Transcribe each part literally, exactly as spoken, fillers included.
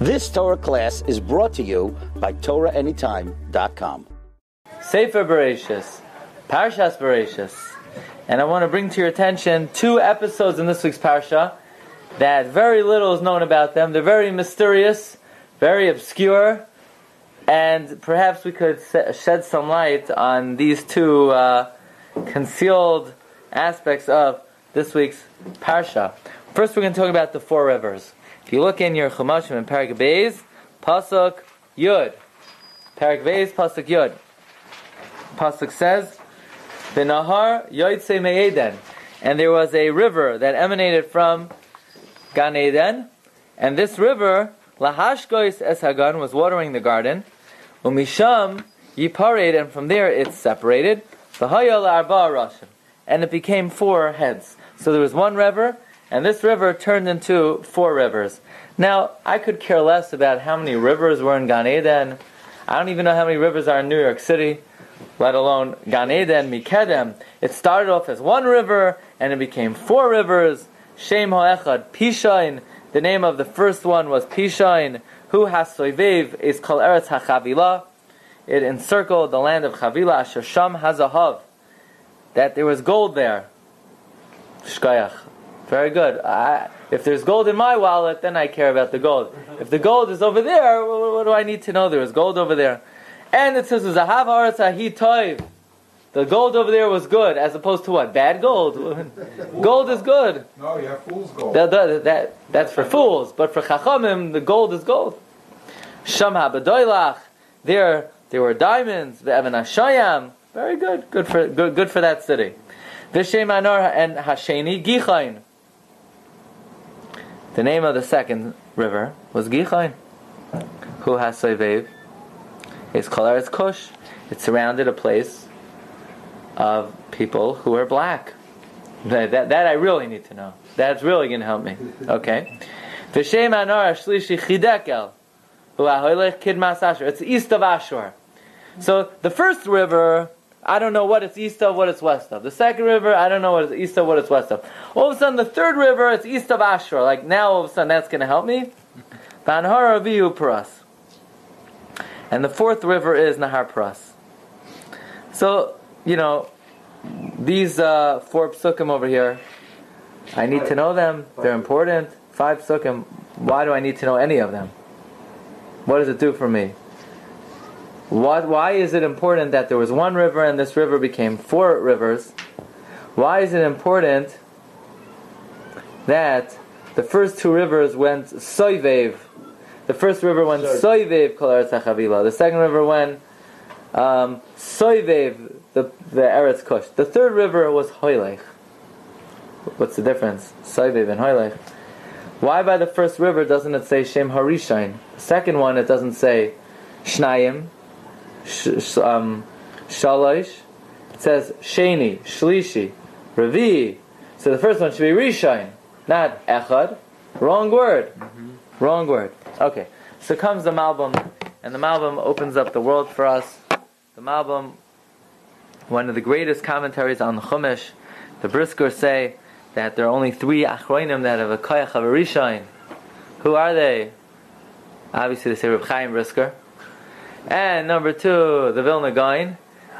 This Torah class is brought to you by Torah Any Time dot com. Sefer Bereishis, Parshas Bereishis. And I want to bring to your attention two episodes in this week's Parsha that very little is known about them. They're very mysterious, very obscure, and perhaps we could shed some light on these two uh, concealed aspects of this week's Parsha. First, we're going to talk about the four rivers. If you look in your Chumashim in Paragveiz, Pasuk Yud. Paragveiz, Pasuk Yud. Pasuk says, V'nahar yoytze me'eden. And there was a river that emanated from Gan Eden. And this river, lahashgois es hagan, was watering the garden. Umisham yipared, and from there it separated. V'haya la'arba rashim. And it became four heads. So there was one river, and this river turned into four rivers. Now, I could care less about how many rivers were in Gan Eden. I don't even know how many rivers are in New York City, let alone Gan Eden, Mikedem. It started off as one river, and it became four rivers. Shem Ho'echad, Pishain. The name of the first one was Pishain. Hu HaSoivev is Kol Eretz HaChavila. It encircled the land of Chavila, Asher Sham HaZahav. That there was gold there. Shkoyach. Very good. I, if there's gold in my wallet, then I care about the gold. If the gold is over there, what, what do I need to know there was gold over there? And it says, Zahav haaretz hahi toiv. The gold over there was good, as opposed to what? Bad gold. Gold is good. No, you have fool's gold. That, that, that, that's for fools. But for chachamim, the gold is gold. Sham habadoylach. There, there were diamonds. Ve'evan hashayam. Very good. Good for, good, good for that city. V'shem anor and hasheni gichain. The name of the second river was Gichain. Hu HaSoivev. It's called Eretz Kush. It surrounded a place of people who are black. That, that, that I really need to know. That's really going to help me. Okay. V'shem Anar Shlishi Chidekel. Hu HaHoylech Kidmas Ashur. It's east of Ashur. So the first river, I don't know what it's east of, what it's west of. The second river, I don't know what it's east of, what it's west of. All of a sudden, the third river, it's east of Ashur. Like, now, all of a sudden, that's going to help me. Banhar Aviyu Paras. And the fourth river is Nahar Paras. So, you know, these uh, four psukim over here, I need to know them. They're important. Five psukim. Why do I need to know any of them? What does it do for me? What, why is it important that there was one river and this river became four rivers? Why is it important that the first two rivers went soivev? The first river went soivev kol eretz hachavila. The second river went um, soivev the, the eretz kush. The third river was hoylech. What's the difference? Soivev and hoylech. Why by the first river doesn't it say shem harishain? The second one it doesn't say shnayim. Sh- um, shalosh. It says sheni, shlishi, revi. So the first one should be rishain, not echad. Wrong word. Mm-hmm. Wrong word. Okay. So comes the Malbim, and the Malbim opens up the world for us. The Malbim, one of the greatest commentaries on the Chumash, the Brisker say that there are only three achroinim that have a koyach of a rishain. Who are they? Obviously, they say Rav Chaim Brisker. And number two, the Vilna Gaon.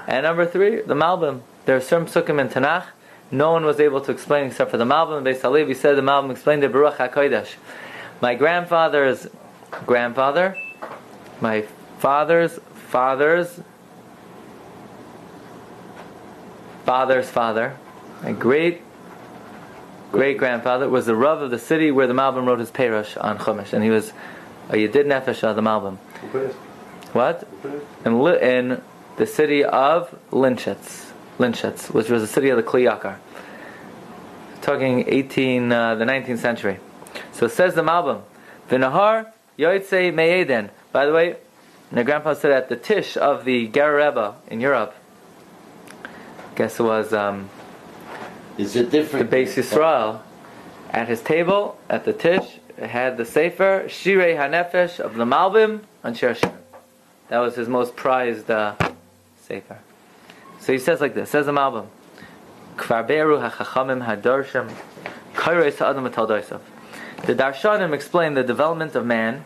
And number three, the Malbim. There are certain psukim in Tanakh. No one was able to explain except for the Malbim. Beis Aliv, he said the Malbim explained the Baruch HaKodesh. My grandfather's grandfather, my father's father's father's father, my great great grandfather was the Rav of the city where the Malbim wrote his Perush on Chumash. And he was a Yedid Nefesh of the Malbim. What? In, in the city of Linshetz, Linshetz, which was the city of the Kli Yakar. Talking eighteen, uh, the nineteenth century. So it says the Malbim, V'nahar yoytze me'eden. By the way, my grandpa said at the Tish of the Rebbe in Europe, I guess it was um, Is it different? The Beis Yisrael, at his table, at the Tish, had the Sefer, Shirei HaNefesh of the Malbim on Shirshim. That was his most prized uh, sefer. So he says like this, says the Malbim, Kvar be'eru ha'chachamim ha'darshim kaireis ha'adam ha'taldoisav. The Darshanim explain the development of man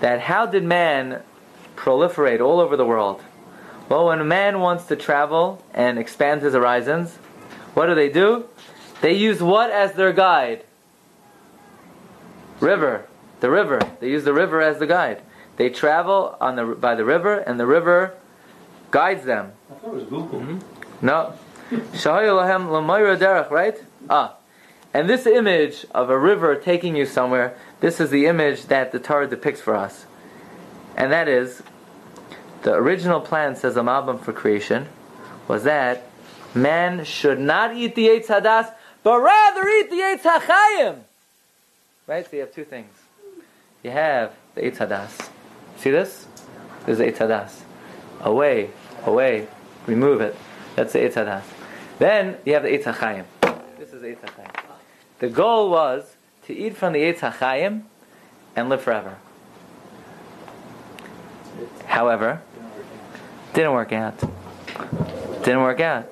that how did man proliferate all over the world? Well, when a man wants to travel and expand his horizons, what do they do? They use what as their guide? River. The river. They use the river as the guide. They travel on the by the river, and the river guides them. I thought it was Google. Mm-hmm. No. Shahayulahem Lamayra Derech, right? Ah. And this image of a river taking you somewhere, this is the image that the Torah depicts for us. And that is, the original plan, says the Malbim, for creation, was that man should not eat the Eitz Hadas, but rather eat the Eitz HaChaim. Right? So you have two things. You have the Eitz Hadas. See this? This is the Eitz Hadas. Away, away, remove it. That's the Eitz Hadas. Then you have the Eitz HaChaim. This is the Eitz HaChaim. The goal was to eat from the Eitz HaChaim and live forever. However, didn't work out. Didn't work out.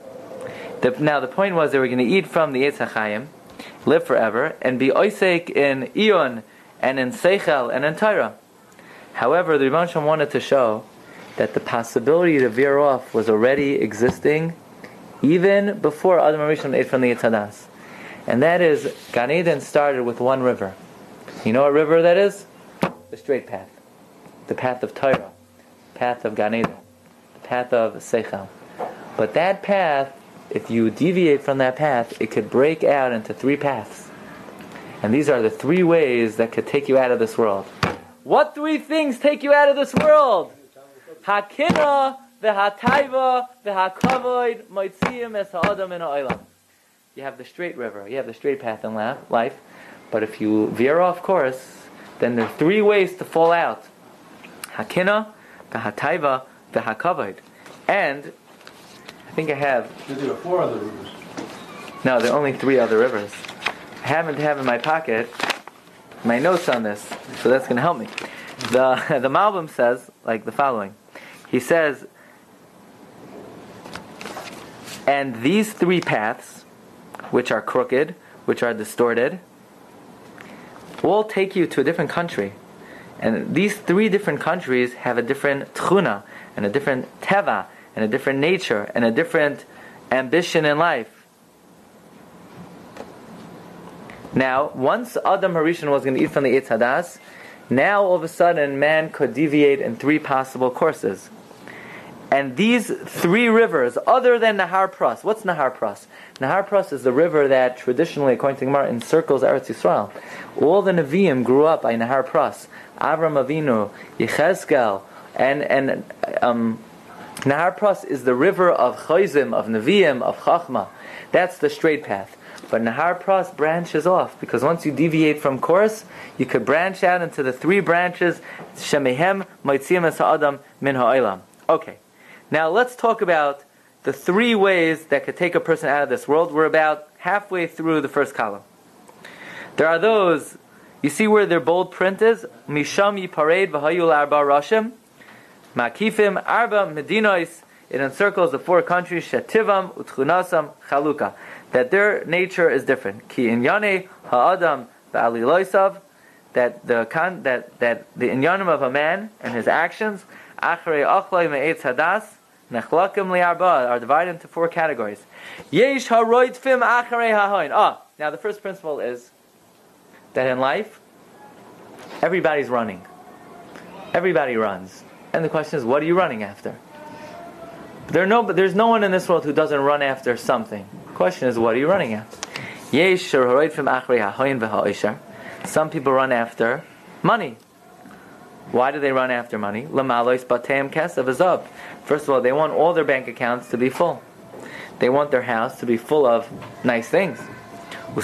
The, now the point was they were going to eat from the Eitz HaChaim, live forever, and be oisek in Iyun and in Seichel and in Torah. However, the Rebbeinu Shem wanted to show that the possibility to veer off was already existing even before Adam and Rishon ate from the Eitz Hadas. And that is, Gan Eden started with one river. You know what river that is? The straight path. The path of Torah. The path of Gan Eden. The path of Seichel. But that path, if you deviate from that path, it could break out into three paths. And these are the three ways that could take you out of this world. What three things take you out of this world? Hakina, v'hataiva, v'hakavoid, moitziim es ha'adam in ha'olam. You have the straight river, you have the straight path in life, but if you veer off course, then there are three ways to fall out. Hakina, v'hataiva, v'hakavod. And, I think I have... There are four other rivers. No, there are only three other rivers. I happen to have in my pocket my notes on this, so that's going to help me. The, the Malbim says, like the following. He says, and these three paths, which are crooked, which are distorted, will take you to a different country. And these three different countries have a different tchuna, and a different teva, and a different nature, and a different ambition in life. Now, once Adam Harishon was going to eat from the Eitz Hadas, now all of a sudden man could deviate in three possible courses. And these three rivers, other than Nahar Pras, what's Nahar Pras? Nahar Pras is the river that traditionally, according to Gemara, encircles Eretz Yisrael. All the Nevi'im grew up by Nahar Pras. Avram Avinu, Yechezkel, and and um, Nahar Pras is the river of Chayzim, of Nevi'im, of Chachma. That's the straight path. But Nahar Pras branches off, because once you deviate from course, you could branch out into the three branches, Shemehem, Moitziim Es Ha'adam, Min Ha'olam. Okay. Now let's talk about the three ways that could take a person out of this world. We're about halfway through the first column. There are those, you see where their bold print is? Misham yipareid v'hayu l'arba rashim, makifim arba medinois. It encircles the four countries, shetivam utchunasam chaluka. That their nature is different. Ki inyane ha'adam v'aliloisav. That the that that the inyanim of a man and his actions achrei achloi me'etz hadas. Nachlakim li'arba are divided into four categories. Yesh haroid fim acharei hahoin. Ah, now the first principle is that in life, everybody's running. Everybody runs. And the question is, what are you running after? There are no, but there's no one in this world who doesn't run after something. The question is, what are you running after? Yesh haroid fim acharei hahoin v'ha'oshar. Some people run after money. Why do they run after money? First of all, they want all their bank accounts to be full. They want their house to be full of nice things. And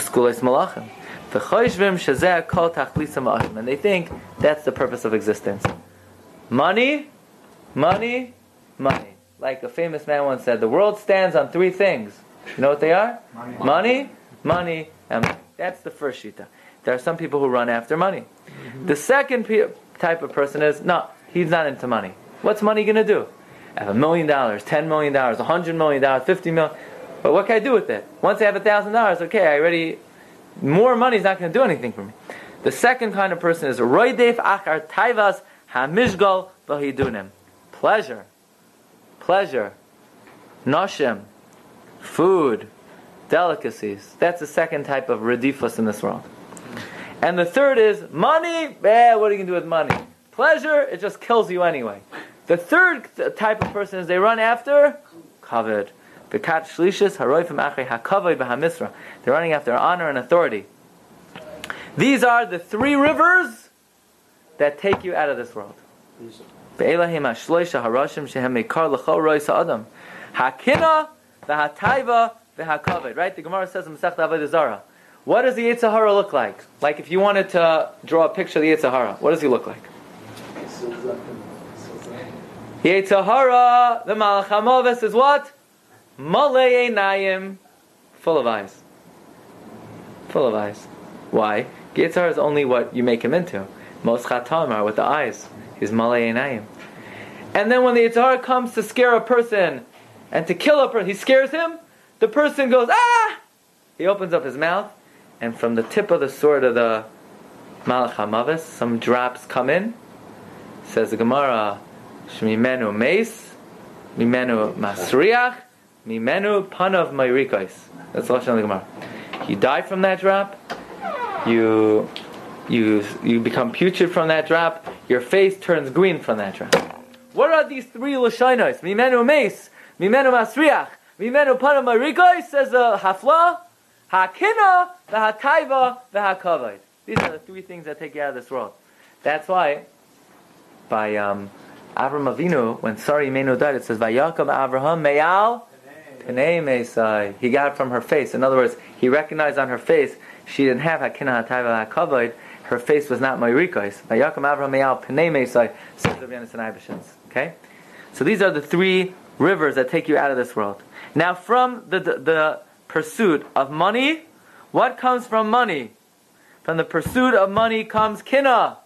they think that's the purpose of existence. Money, money, money. Like a famous man once said, the world stands on three things. You know what they are? Money, money, money and money. That's the first shita. There are some people who run after money. The second pe- type of person is, no, he's not into money. What's money going to do? I have a million dollars, ten million dollars, a hundred million dollars, fifty million. But what can I do with it? Once I have a thousand dollars, okay, I already, more money is not going to do anything for me. The second kind of person is, roidef achar taivas Hamizgal v'hidunim. Pleasure, pleasure, noshim, food, delicacies. That's the second type of redifus in this world. And the third is money. Eh, what are you going to do with money? Pleasure, it just kills you anyway. The third type of person is they run after kavod. They're running after honor and authority. These are the three rivers that take you out of this world. Right? The Gemara says in Maseches Avodah Zarah, what does the Yitzhara look like? Like if you wanted to draw a picture of the Yitzhara, what does he look like? Yitzhara, the Malach HaMavis is what? Malei einayim, full of eyes. Full of eyes. Why? Yitzhara is only what you make him into. Most chatamar, with the eyes. He's malei einayim. And then when the Yitzhara comes to scare a person and to kill a person, he scares him, the person goes, ah! He opens up his mouth, and from the tip of the sword of the Malach HaMavis, some drops come in. Says the Gemara, Shmimenu meis, mimenu masriach, mimenu panav mayrikais. That's the Lashon of the Gemara. You die from that drop. You, you, you become putrid from that drop. Your face turns green from that drop. What are these three Lashonos? Mimenu meis, mimenu masriach, mimenu panav mayrikais. Says the Hafla, hakina, the hataiva, the hakavod. These are the three things that take you out of this world. That's why, by um. Avram Avinu, when Sari Menu died, it says, Vayakam Avraham Me'al Penei Meisai. He got it from her face. In other words, he recognized on her face, she didn't have Hakinah HaTaiva HaKavod. Her face was not Meirikais. Vayakam Avraham Me'al Penei Meisai. Says the Rabbanan and Ibishans. Okay? So these are the three rivers that take you out of this world. Now from the, the, the pursuit of money, what comes from money? From the pursuit of money comes Kinah.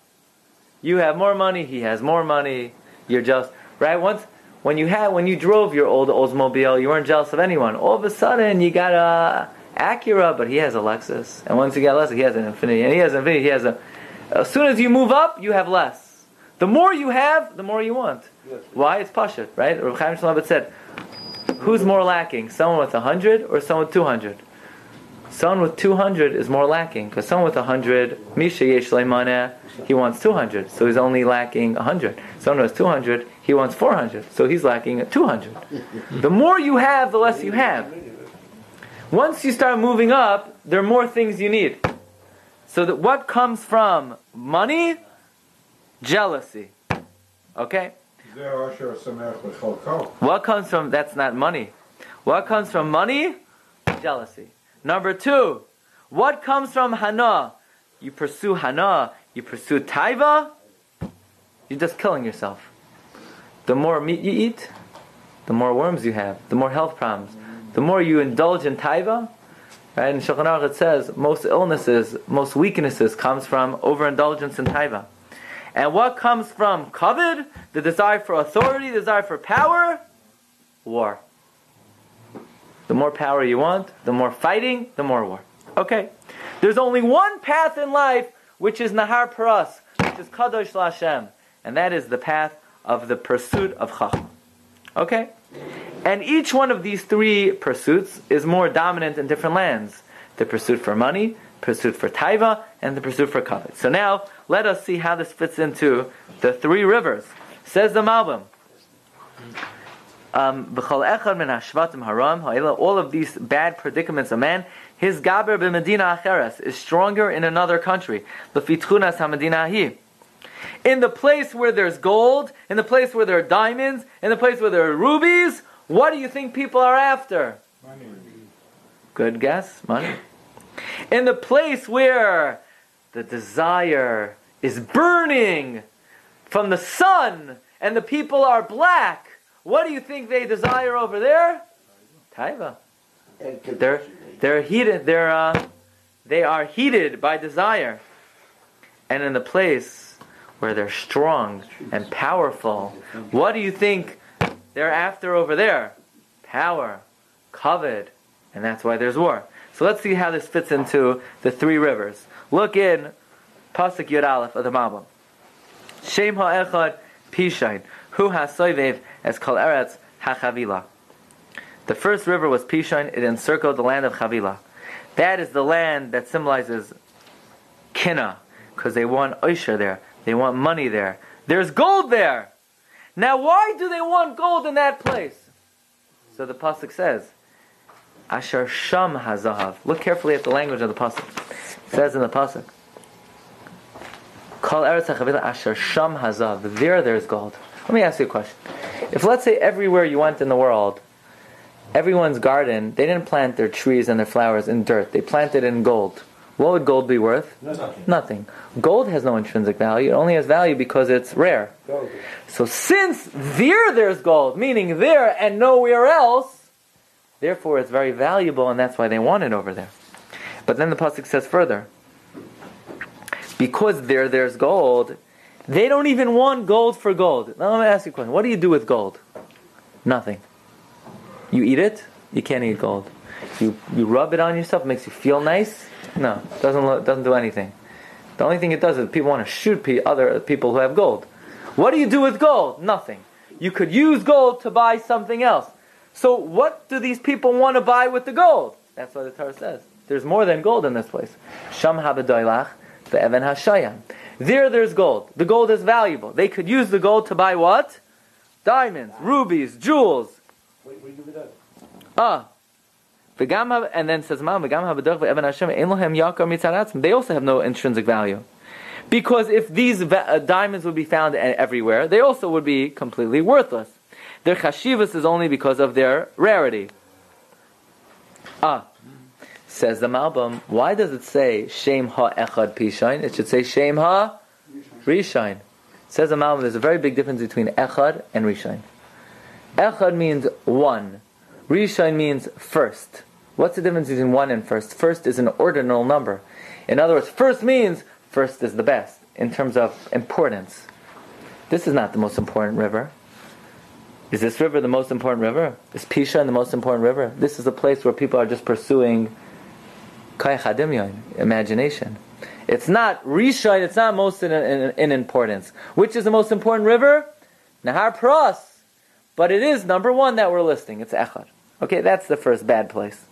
You have more money, he has more money. You're jealous, right? Once when you had, when you drove your old Oldsmobile, you weren't jealous of anyone. All of a sudden, you got a Acura, but he has a Lexus, and once you got a Lexus, he has an Infiniti, and he has an Infiniti. He has a. As soon as you move up, you have less. The more you have, the more you want. Yes. Why? It's Pashat, right? Rav Chaim Brisker said, "Who's more lacking? Someone with a hundred or someone with two hundred? Someone with two hundred is more lacking because someone with a hundred, Misha Yesh Leimana." He wants two hundred, so he's only lacking one hundred. Someone who has two hundred, he wants four hundred, so he's lacking two hundred. The more you have, the less you have. Once you start moving up, there are more things you need. So that what comes from money? Jealousy. Okay? What comes from, that's not money. What comes from money? Jealousy. Number two, what comes from hana? You pursue hana. You pursue taiva, you're just killing yourself. The more meat you eat, the more worms you have, the more health problems. The more you indulge in taiva, right? And Shulchan Aruch it says, most illnesses, most weaknesses comes from overindulgence in taiva. And what comes from kavod, the desire for authority, the desire for power? War. The more power you want, the more fighting, the more war. Okay. There's only one path in life which is Nahar Paras, which is Kadosh LaHashem. And that is the path of the pursuit of Chachma. Okay? And each one of these three pursuits is more dominant in different lands. The pursuit for money, pursuit for taiva, and the pursuit for kavod. So now, let us see how this fits into the three rivers. Says the Malbim, um, all of these bad predicaments of man, his gaber b'medina acheres is stronger in another country. L'fitchunas ha'medina hi. In the place where there's gold, in the place where there are diamonds, in the place where there are rubies, what do you think people are after? Money. Good guess, money. In the place where the desire is burning from the sun and the people are black, what do you think they desire over there? Taiva. They're They're heated. They're uh, they are heated by desire, and in the place where they're strong and powerful, what do you think they're after over there? Power, covet, and that's why there's war. So let's see how this fits into the three rivers. Look in Pasuk Yud Aleph of the Malbim. Shem ha'echad Pishain, hu ha'soivev es kol eretz ha'chavila. The first river was Pishain. It encircled the land of Chavila. That is the land that symbolizes Kina, because they want Oisher there. They want money there. There's gold there. Now why do they want gold in that place? So the Pasuk says, Asher Sham HaZahav. Look carefully at the language of the Pasuk. It says in the Pasuk, Kol Eretz HaChavila Asher Sham HaZahav. There, there's gold. Let me ask you a question. If let's say everywhere you went in the world, everyone's garden, they didn't plant their trees and their flowers in dirt. They planted in gold. What would gold be worth? Nothing. Nothing. Gold has no intrinsic value. It only has value because it's rare. Gold. So since there, there's gold, meaning there and nowhere else, therefore it's very valuable, and that's why they want it over there. But then the Pasuk says further, because there, there's gold, they don't even want gold for gold. Now let me ask you a question. What do you do with gold? Nothing. You eat it? You can't eat gold. You you rub it on yourself, it makes you feel nice? No, it doesn't, lo- doesn't do anything. The only thing it does is people want to shoot pe- other people who have gold. What do you do with gold? Nothing. You could use gold to buy something else. So what do these people want to buy with the gold? That's what the Torah says. There's more than gold in this place. Sham habedoylach ve'evan hashayam. There, there's gold. The gold is valuable. They could use the gold to buy what? Diamonds, rubies, jewels. What do you do with that? Ah. And then says, they also have no intrinsic value. Because if these diamonds would be found everywhere, they also would be completely worthless. Their chashivas is only because of their rarity. Ah. Says the Malbim, why does it say, Shem ha'echad pishain? It should say, Shem ha'rishain. Says the Malbim, there's a very big difference between echad and rishain. Echad means one. Rishain means first. What's the difference between one and first? First is an ordinal number. In other words, first means first is the best in terms of importance. This is not the most important river. Is this river the most important river? Is Pishain the most important river? This is a place where people are just pursuing kayach hadimyon, imagination. It's not Rishain, it's not most in, in, in importance. Which is the most important river? Nahar Pros. But it is number one that we're listing. It's Echad. Okay, that's the first bad place.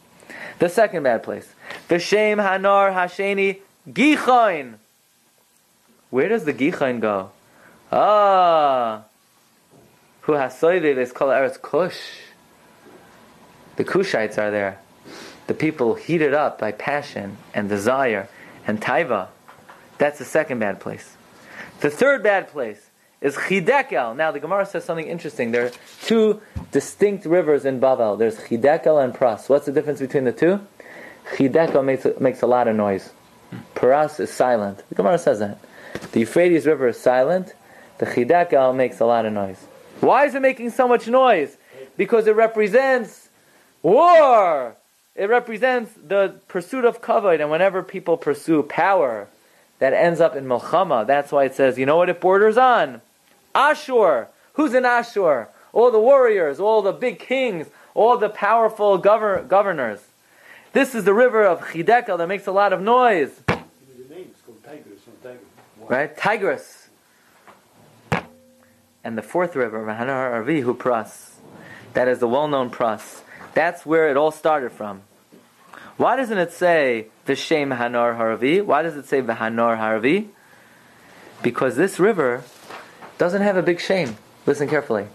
The second bad place. V'shem hanar hasheni gichain. Where does the gichain go? Ah. Hu hasoyvev is called Eretz Kush. The Kushites are there. The people heated up by passion and desire and taiva. That's the second bad place. The third bad place is Chidekel. Now the Gemara says something interesting. There are two distinct rivers in Bavel. There's Chidekel and Pras. What's the difference between the two? Chidekel makes a, makes a lot of noise. Pras is silent. The Gemara says that. The Euphrates River is silent. The Chidekel makes a lot of noise. Why is it making so much noise? Because it represents war. It represents the pursuit of kavod, and whenever people pursue power, that ends up in Milchama. That's why it says, you know what it borders on? Ashur. Who's in Ashur? All the warriors, all the big kings, all the powerful gover- governors. This is the river of Chidekel that makes a lot of noise. The name is called Tigris, not Tigris. Wow. Right? Tigris. And the fourth river, Mahanar Arvihu Pras. That is the well-known Pras. That's where it all started from. Why doesn't it say Vishem Hanar Haravi? Why does it say V'hanar Haravi? Because this river doesn't have a big shame. Listen carefully.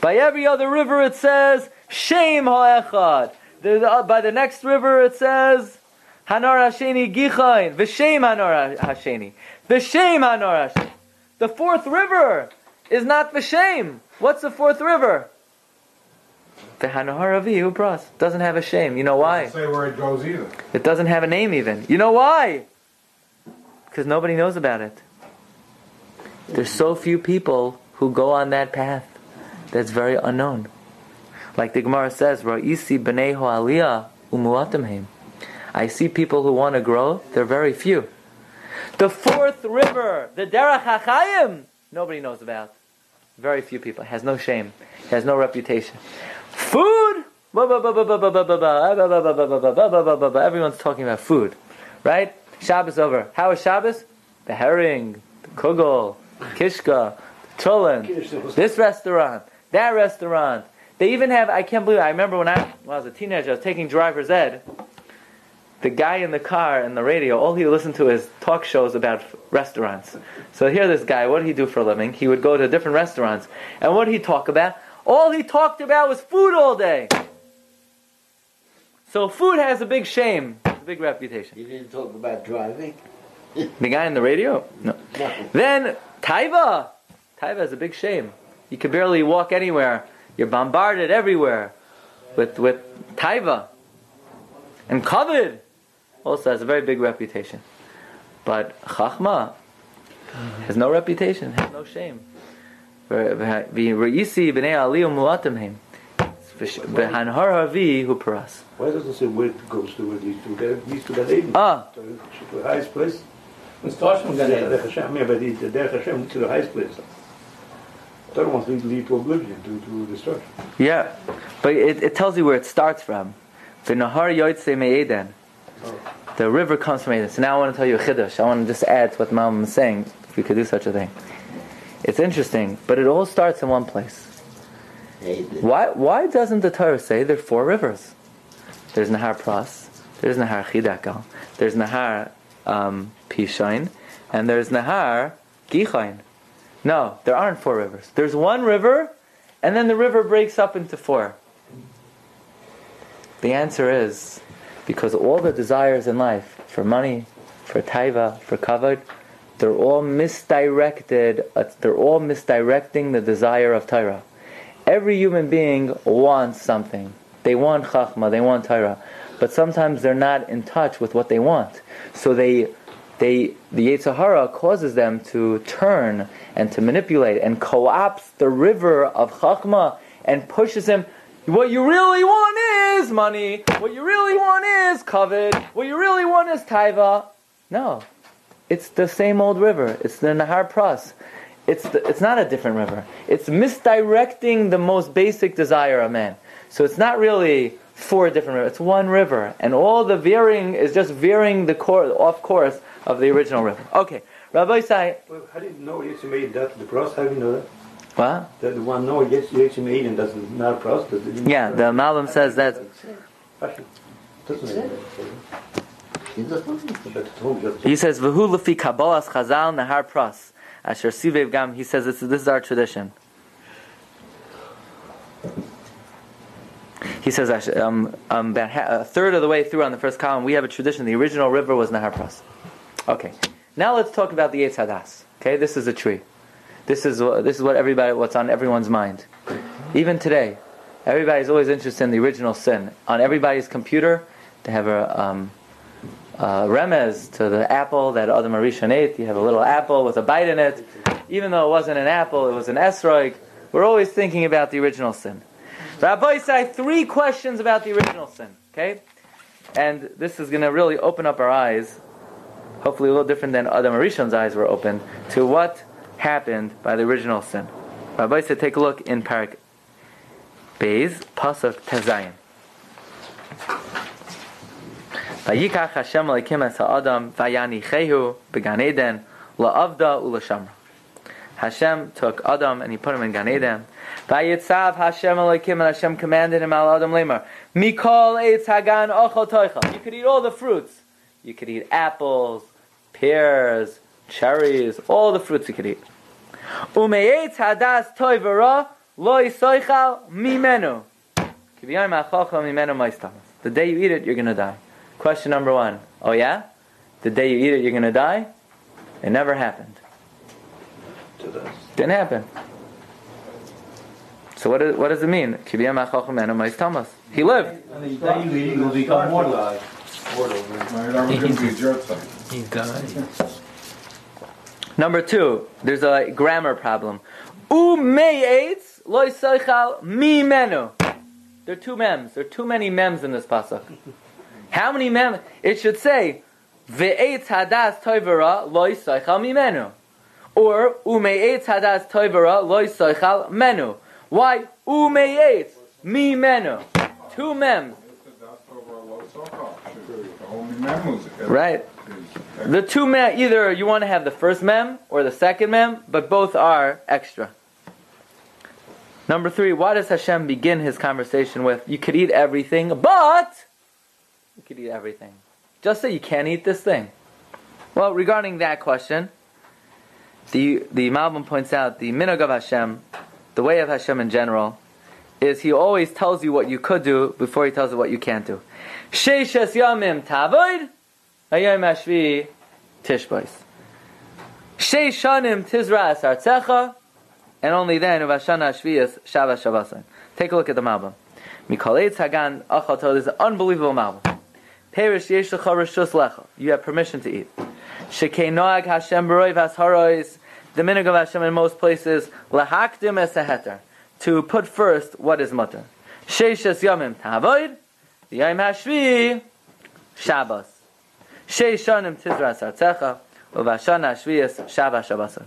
By every other river it says Shem Ha'echad. By the next river it says Hanar Hasheni Gichain. V'shem Hanar Hasheni. V'shem Hanar Hasheni. The fourth river is not V'shem. What's the fourth river? The Hanaharavi who brought doesn't have a shame. You know why? It doesn't say where it goes either. It doesn't have a name even. You know why? Because nobody knows about it. There's so few people who go on that path that's very unknown. Like the Gemara says, Ra'isi b'nei ho'aliyah umuatamheim. I see people who want to grow, they're very few. The fourth river, the Derech HaChaim, nobody knows about. Very few people. It has no shame. It has no reputation. Food? Everyone's talking about food. Right? Shabbos over. How is Shabbos? The herring, the kugel, Kishka, Chulan, this restaurant, that restaurant. They even have, I can't believe it. I remember when I, when I was a teenager, I was taking driver's ed. The guy in the car and the radio, all he listened to is talk shows about restaurants. So here this guy, what did he do for a living? He would go to different restaurants. And what did he talk about? All he talked about was food all day. So food has a big shame, a big reputation. You didn't talk about driving? The guy in the radio? No. Nothing. Then taiva. Taiva is a big shame. You could barely walk anywhere. You're bombarded everywhere with with taiva. And kavod also has a very big reputation. But chachma has no reputation, has no shame. Why doesn't it say where it goes to, where these two guys to Gan Eden? Ah. To the highest place? It starts from Gan Eden. Yeah, but it's the Derech Hashem to the highest place. That wants to lead to oblivion, to, to destruction. Yeah, but it, it tells you where it starts from. The Nahar Yoitse Me'eden. The river comes from Eden. So now I want to tell you a chiddush. I want to just add to what Malbim is saying, if we could do such a thing. It's interesting, but it all starts in one place. Why Why doesn't the Torah say there are four rivers? There's Nahar Pras, there's Nahar Chidakal, there's Nahar um, Pishain, and there's Nahar Gichain. No, there aren't four rivers. There's one river, and then the river breaks up into four. The answer is, because all the desires in life, for money, for taiva, for kavod, they're all misdirected, they're all misdirecting the desire of Torah. Every human being wants something. They want chachma, they want Torah. But sometimes they're not in touch with what they want. So they... They, the Yitzhara causes them to turn and to manipulate and co-opts the river of Chachma and pushes him. What you really want is money. What you really want is kavod. What you really want is taiva. No, it's the same old river. It's the Nahar Pras. It's the, it's not a different river. It's misdirecting the most basic desire of man. So it's not really four different rivers. It's one river, and all the veering is just veering the course, off course of the original river. Okay, Rabbi Sai. Well, how did you know Yetzimei that the pros? How do you know that? What? That the one no Yetzimei and doesn't know pros. Yeah, the Malbim says that. He says v'hu lefi kabolas chazal nahar pros asher sivev gam. He says this is our tradition. He says um, um, about a third of the way through on the first column, we have a tradition. The original river was Nahar Pras. Okay, now let's talk about the Eitz Hadas. Okay, this is a tree. This is this is what everybody, what's on everyone's mind. Even today, everybody's always interested in the original sin. On everybody's computer, they have a, um, a remez to the apple that Adam Arishon ate. You have a little apple with a bite in it. Even though it wasn't an apple, it was an esrog. We're always thinking about the original sin. Rabbi said three questions about the original sin, okay? And this is going to really open up our eyes, hopefully a little different than Adam Arishon's eyes were open, to what happened by the original sin. Rabbi said, take a look in Paragveiz, Pasuk Tezayin. Vayikach Hashem Elokim es ha'adam vayanichehu b'Gan Eden la'avda u'lashamra. Hashem took Adam and he put him in Gan Eden. Vayitzav Hashem Elokim, and Hashem commanded him al Adam Lemar. Mikol eitz hagan ochel toichel. You could eat all the fruits. You could eat apples, pears, cherries, all the fruits you could eat. Umeitz hadas toivara lo yisoichal mimenu. Kibiyayim achochel mimenu maistam. The day you eat it, you're going to die. Question number one. Oh yeah? The day you eat it, you're going to die? It never happened. Didn't happen. So what, is, what does it mean? He lived. He died. Number two, there's a grammar problem. There are two mems. There are too many mems in this pasuk. How many mems? It should say, or umeitz hadas toivara loy soichal menu. Why umeitz mi menu? Two mems. Right. The two mem, either you want to have the first mem or the second mem, but both are extra. Number three, why does Hashem begin his conversation with, you could eat everything, but you could eat everything. Just say you can't eat this thing. Well, regarding that question, the the Malbim points out the minog of Hashem, the way of Hashem in general, is he always tells you what you could do before he tells you what you can't do. Sheishes yamim tavoid, hayom hashvi tishbois. Sheish shanim tizras artzecha, and only then uvashana hashviyas shavas shavasan. Take a look at the Malbim. Mikol eitz hagan achal tov. This is an unbelievable Malbim. Perish yesh lecha reshus lecha. You have permission to eat. Shekei noag Hashem b'roi v'asharois. The minog of Hashem in most places lahakdim es haheter, to put first what is mutter. Sheishes yomim tavoid, the yom hashvi Shabbos. Sheish shanim tizras artecha uvashan hashviyas Shabbos Shabbos.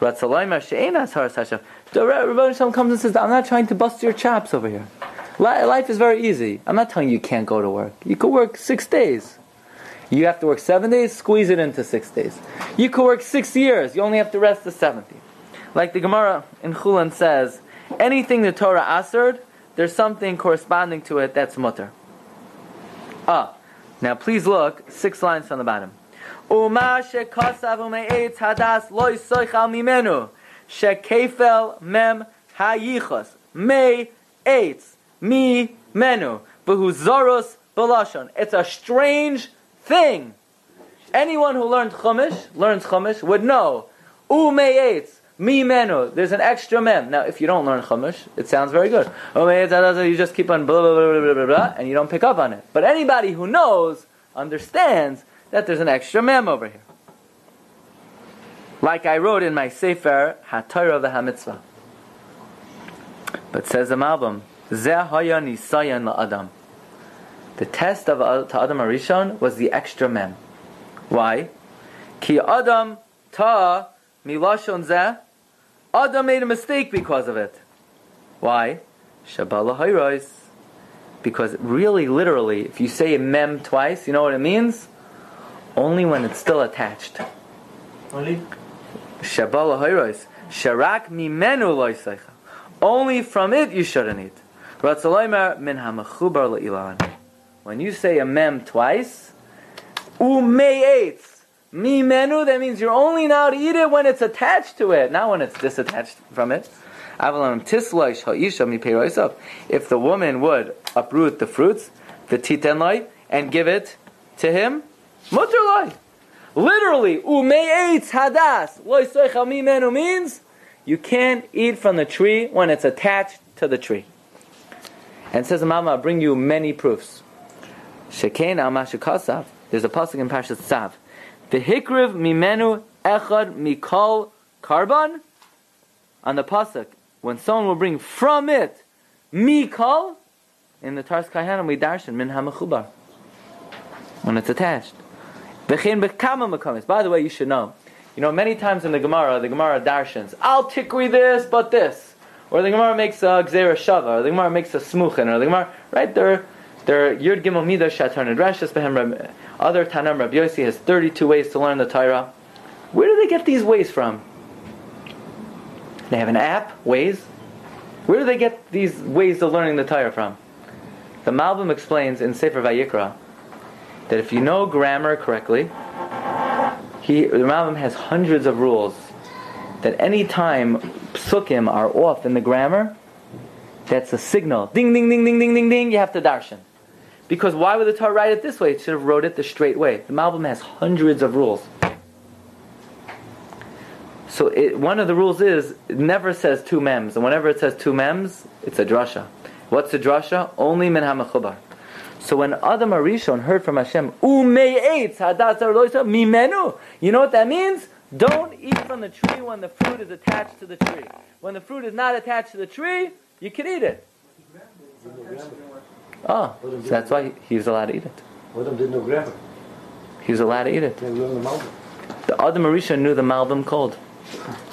Ratzaloyma she'enas haras Hashem. The Rebbeinu Shalom comes and says, "I'm not trying to bust your chops over here. Life is very easy. I'm not telling you you can't go to work. You could work six days. You have to work seven days, squeeze it into six days. You could work six years. You only have to rest the seventh. Like the Gemara in Chulan says, anything the Torah asser'd, there's something corresponding to it that's mutter. Ah, now please look, six lines from the bottom. Uma shekasav ume eitz hadas loy soichal mimenu shekefel mem hayichos me eitz mi menu v'hu zoros b'lashon. It's a strange thing. Anyone who learned Chumash, learns Chumash, would know. Ume eitz, mi menu. There's an extra mem. Now, if you don't learn Chumash, it sounds very good. Ume eitz, you just keep on blah, blah, blah, blah, blah, blah, and you don't pick up on it. But anybody who knows understands that there's an extra mem over here. Like I wrote in my Sefer HaTorah V'HaMitzvah. But says the Malbim, Zeh haya nisayan la'adam. The test of to Adam Arishon was the extra mem. Why? Ki Adam ta milashon zeh. Adam made a mistake because of it. Why? Shabala hayrois. Because really, literally, if you say mem twice, you know what it means? Only when it's still attached. Only? Shabala hayrois. Sharak mimenu loisecha. Only from it you shouldn't eat. Ratzaloymer min hamachubar la'ilan. When you say a mem twice, ume'etz, mi menu, that means you're only now to eat it when it's attached to it, not when it's disattached from it. If the woman would uproot the fruits, the titenloi, and give it to him, muterloi. Literally, ume'etz hadas, loy soichal mi menu means you can't eat from the tree when it's attached to the tree. And says the Mama, I'll bring you many proofs. Shekain al Mashukasav. There's a pasuk in Pashat Tzav. The hikriv mimenu echad mikol karban. On the pasuk, when someone will bring from it mikol, in the Tarskayanam we darshan min hamachubar, when it's attached. V'chein b'kama makamis. By the way, you should know. You know, many times in the Gemara, the Gemara darshans. I'll tikri this, but this, or the Gemara makes a gzeira shava, or the Gemara makes a smuchin, or the Gemara right there. There are Yud Gimel Midah Shatar Nedrashas Behem. Other Tanam Rabbi Yossi has thirty-two ways to learn the Torah. Where do they get these ways from? They have an app, Ways. Where do they get these ways of learning the Torah from? The Malbim explains in Sefer Vayikra that if you know grammar correctly, he, the Malbim has hundreds of rules that any time psukim are off in the grammar, that's a signal. Ding, ding, ding, ding, ding, ding, ding. You have to darshan. Because why would the Torah write it this way? It should have wrote it the straight way. The Malbim has hundreds of rules. So it, one of the rules is, it never says two mems. And whenever it says two mems, it's a drasha. What's a drasha? Only min hamachubar. So when Adam Arishon heard from Hashem, ume'etz hadas arloisa mimenu. You know what that means? Don't eat from the tree when the fruit is attached to the tree. When the fruit is not attached to the tree, you can eat it. Oh, so that's why he's allowed to eat it. He's allowed to eat it. The Adam Arishon knew the Malbim cold.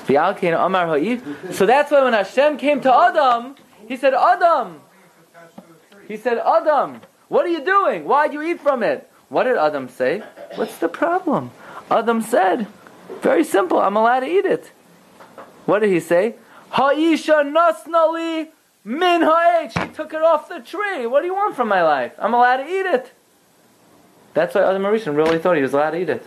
So that's why when Hashem came to Adam, he said, Adam! He said, Adam! What are you doing? Why do you eat from it? What did Adam say? What's the problem? Adam said, very simple, I'm allowed to eat it. What did he say? Ha'isha nasnali min ha'ech. She took it off the tree. What do you want from my life? I'm allowed to eat it. That's why Adam Rishon really thought he was allowed to eat it.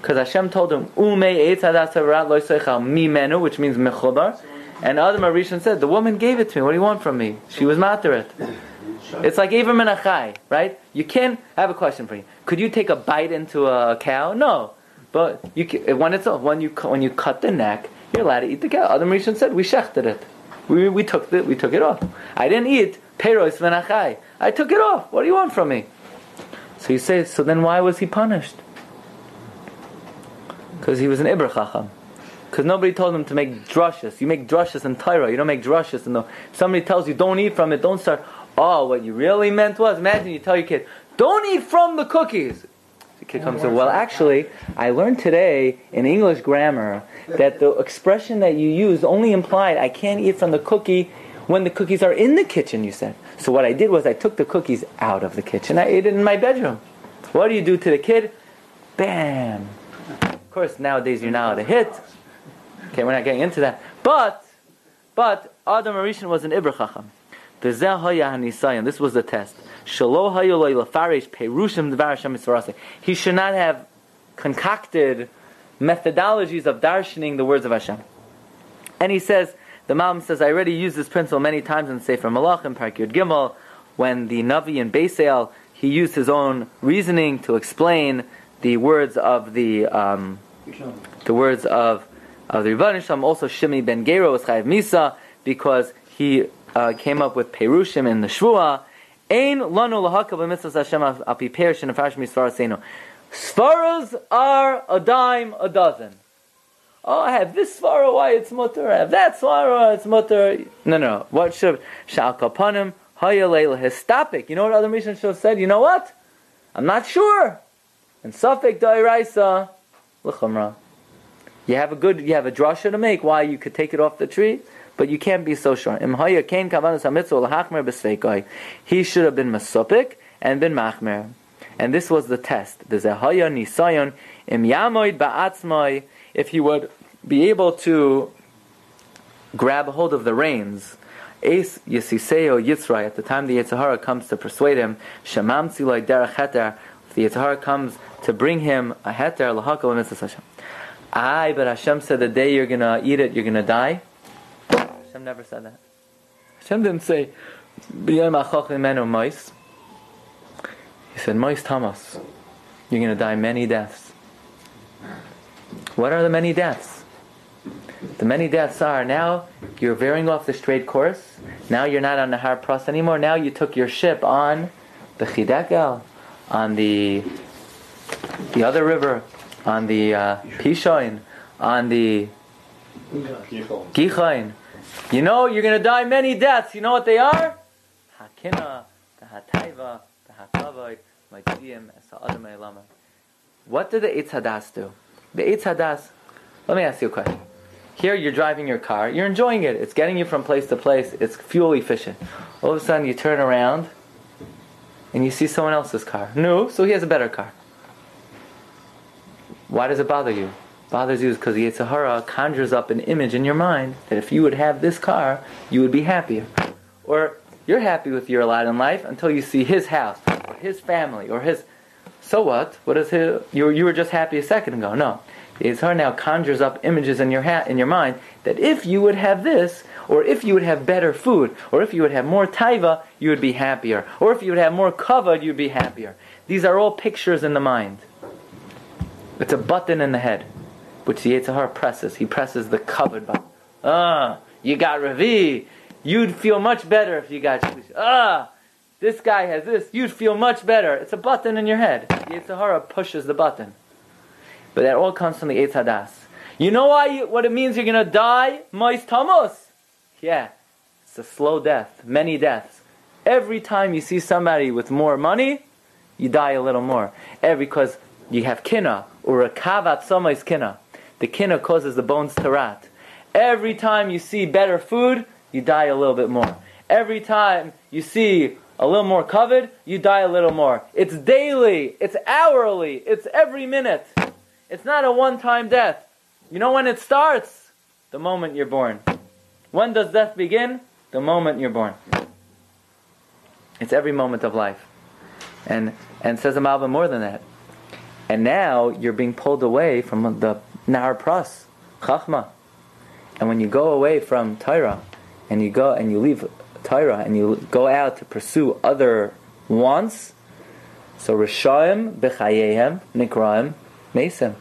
Because Hashem told him, Ume eitz hadas harat lo yisechal mimenu, which means mechobar. And Adam Rishon said, the woman gave it to me. What do you want from me? She was materet. It's like even menachai, right? You can, I have a question for you. Could you take a bite into a cow? No. But you can, when, it's, when, you, when you cut the neck, you're allowed to eat the cow. Adam Rishon said, we shechted it. We, we, took the, we took it off. I didn't eat peros menachai. I took it off. What do you want from me? So he says, so then why was he punished? Because he was an Ibra Chacham. Because nobody told him to make drushes. You make drushes in Torah. You don't make drushes in the... Somebody tells you, don't eat from it. Don't start... Oh, what you really meant was... Imagine you tell your kid, don't eat from the cookies. The kid comes to, well, actually, I learned today in English grammar that the expression that you used only implied I can't eat from the cookie when the cookies are in the kitchen, you said. So what I did was I took the cookies out of the kitchen. I ate it in my bedroom. What do you do to the kid? Bam. Of course, nowadays you're not allowed to hit. Okay, we're not getting into that. But, but, Adam Rishon was an Ibra Chacham. This was the test. He should not have concocted methodologies of darshaning the words of Hashem. And he says, the Malbim says, I already used this principle many times in Sefer Malachim, Parak Yud Gimel, when the Navi in Beis Yisrael, he used his own reasoning to explain the words of the um, the words of, of the Rebbeinu Shalom. Also, Shimi ben Gera was Chayav Misa because he uh, came up with Perushim in the Shvua. Ein lanu lahakav b'mitzvos Hashem api perush nefarish misvaraseinu. Svaras are a dime a dozen. Oh, I have this svara, why it's mutter. I have that svara, it's mutter. No, no. What should Sha'al kapanim hayalei lehistapik? You know what Adam Rishon should have said? You know what? I'm not sure. And safek da'iraisa l'chumra. You have a good, you have a drasha to make why you could take it off the tree, but you can't be so sure. Im haya kain kavanus hamitzvah l'hachmer b'sveikoi. He should have been masopik and been machmer. And this was the test. There's a haya nisayon im yamoid ba'atzmoi. If he would be able to grab hold of the reins, Eis Yisiseo Yitzray, at the time the Yitzhara comes to persuade him, Shemam Tziloi Derech Heter, if the Yitzhara comes to bring him a Heter, L'haka L'mitzvah Hashem. Aye, but Hashem said the day you're going to eat it, you're going to die. Hashem never said that. Hashem didn't say, B'yom Achoch Imenu Mois. He said, Mois Thomas, you're going to die many deaths. What are the many deaths? The many deaths are, now you're veering off the straight course. Now you're not on the Har Pras anymore. Now you took your ship on the Chidekel, on the the other river, on the uh, Pishoin, on the Gichoin. You know you're going to die many deaths. You know what they are? Hakina, the Hataiva, the Hakavod, Majdiim, Sa'adim Elama. What did the Eitz Hadas do? The Eitz Hadas, let me ask you a question. Here you're driving your car, you're enjoying it, it's getting you from place to place, it's fuel efficient. All of a sudden you turn around and you see someone else's car. No, so he has a better car. Why does it bother you? It bothers you because the Yitzhara conjures up an image in your mind that if you would have this car, you would be happier. Or you're happy with your lot in life until you see his house, or his family, or his... So what? What is his, you, you were just happy a second ago. No. The Yitzhar now conjures up images in your ha- in your mind that if you would have this, or if you would have better food, or if you would have more taiva, you would be happier. Or if you would have more kavod, you would be happier. These are all pictures in the mind. It's a button in the head, which the Yitzhar presses. He presses the kavod button. Ah, you got Ravi. You'd feel much better if you got Shlish. Ah! This guy has this, you'd feel much better. It's a button in your head. The Yitzhara pushes the button. But that all comes from the Eitz Hadas. You know why? You, what it means you're going to die? Mois Tomos. Yeah, it's a slow death, many deaths. Every time you see somebody with more money, you die a little more. Every, because you have kina, or rekavat somais kina. The kina causes the bones to rot. Every time you see better food, you die a little bit more. Every time you see a little more covered, you die a little more. It's daily, it's hourly, it's every minute. It's not a one-time death. You know when it starts? The moment you're born. When does death begin? The moment you're born. It's every moment of life. And and says the Malbim more than that. And now you're being pulled away from the Nahar Pras, Chachma. And when you go away from Torah, and you go and you leave Torah, and you go out to pursue other wants, so Rishayim b'chayehem nikraim mesim.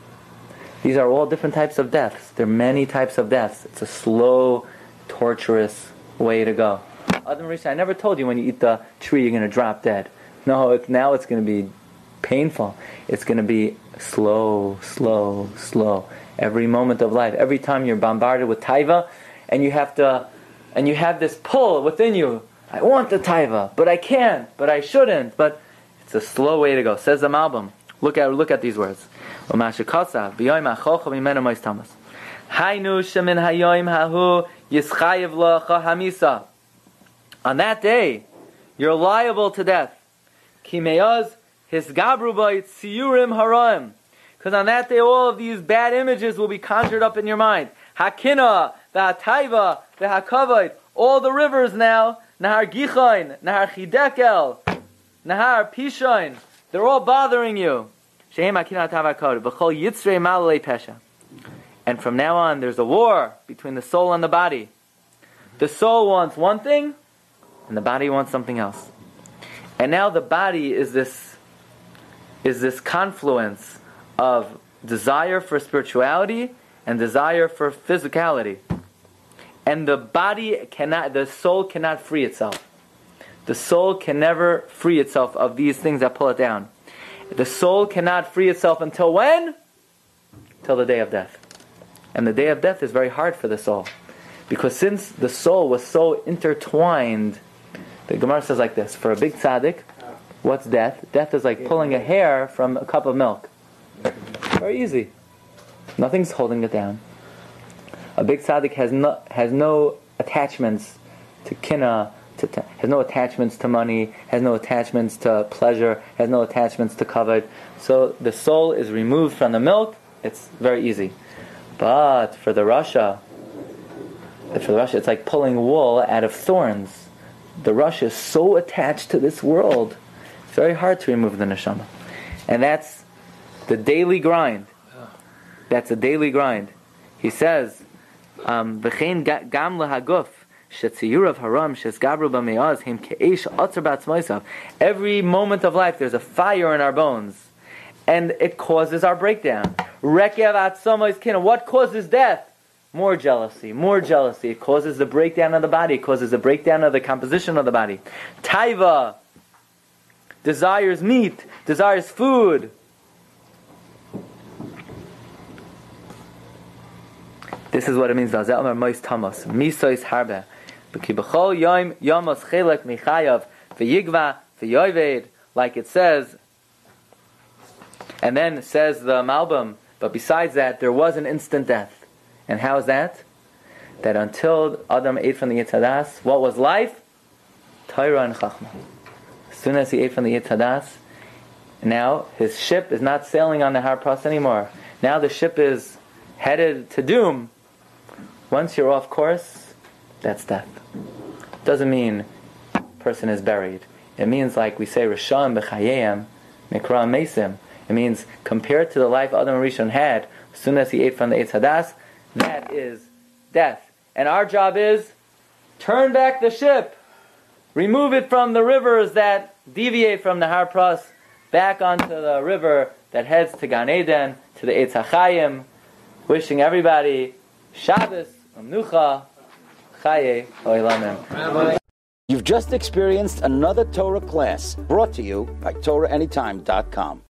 These are all different types of deaths. There are many types of deaths. It's a slow, torturous way to go. Adam Rishon, I never told you when you eat the tree you're going to drop dead. No, it's, now it's going to be painful. It's going to be slow, slow, slow. Every moment of life, every time you're bombarded with taiva, and you have to, and you have this pull within you. I want the taiva, but I can't, but I shouldn't. But it's a slow way to go. Says the Malbim. Look at look at these words. On that day, you're liable to death. Because on that day, all of these bad images will be conjured up in your mind. Hakina, the Hataiva, the Hakavod, all the rivers now. Nahar Gichain, Nahar Chidekel, Nahar Pishain. They're all bothering you. And from now on, there's a war between the soul and the body. The soul wants one thing, and the body wants something else. And now the body is this, is this confluence of desire for spirituality and desire for physicality. And the body cannot, the soul cannot free itself. The soul can never free itself of these things that pull it down. The soul cannot free itself until when? Till the day of death. And the day of death is very hard for the soul. Because since the soul was so intertwined, the Gemara says like this, for a big tzaddik, what's death? Death is like pulling a hair from a cup of milk. Very easy. Nothing's holding it down. A big tzaddik has no, has no attachments to kinah, to ta- has no attachments to money, has no attachments to pleasure, has no attachments to kavod. So the soul is removed from the milk. It's very easy. But for the Rasha, for the Rasha, it's like pulling wool out of thorns. The Rasha is so attached to this world. It's very hard to remove the neshama. And that's the daily grind. That's a daily grind. He says, um, every moment of life there's a fire in our bones. And it causes our breakdown. What causes death? More jealousy, more jealousy. It causes the breakdown of the body. It causes the breakdown of the composition of the body. Taiva desires meat, desires food. This is what it means. Like it says, and then says the Malbim, but besides that, there was an instant death. And how is that? That until Adam ate from the Eitz Hadas, what was life? Torah and Chachma. As soon as he ate from the Eitz Hadas, now his ship is not sailing on the Har Pras anymore. Now the ship is headed to doom. Once you're off course, that's death. Doesn't mean person is buried. It means, like we say, Rishon b'chayim, Nikra Mesim. It means, compared to the life Adam Rishon had, as soon as he ate from the Eitz Hadas, that is death. And our job is, turn back the ship. Remove it from the rivers that deviate from the Har Pras, back onto the river that heads to Gan Eden, to the Eitz HaChaim. Wishing everybody Shabbos, Amnucha, Chaye, Oilamim. You've just experienced another Torah class brought to you by Torah Any Time dot com.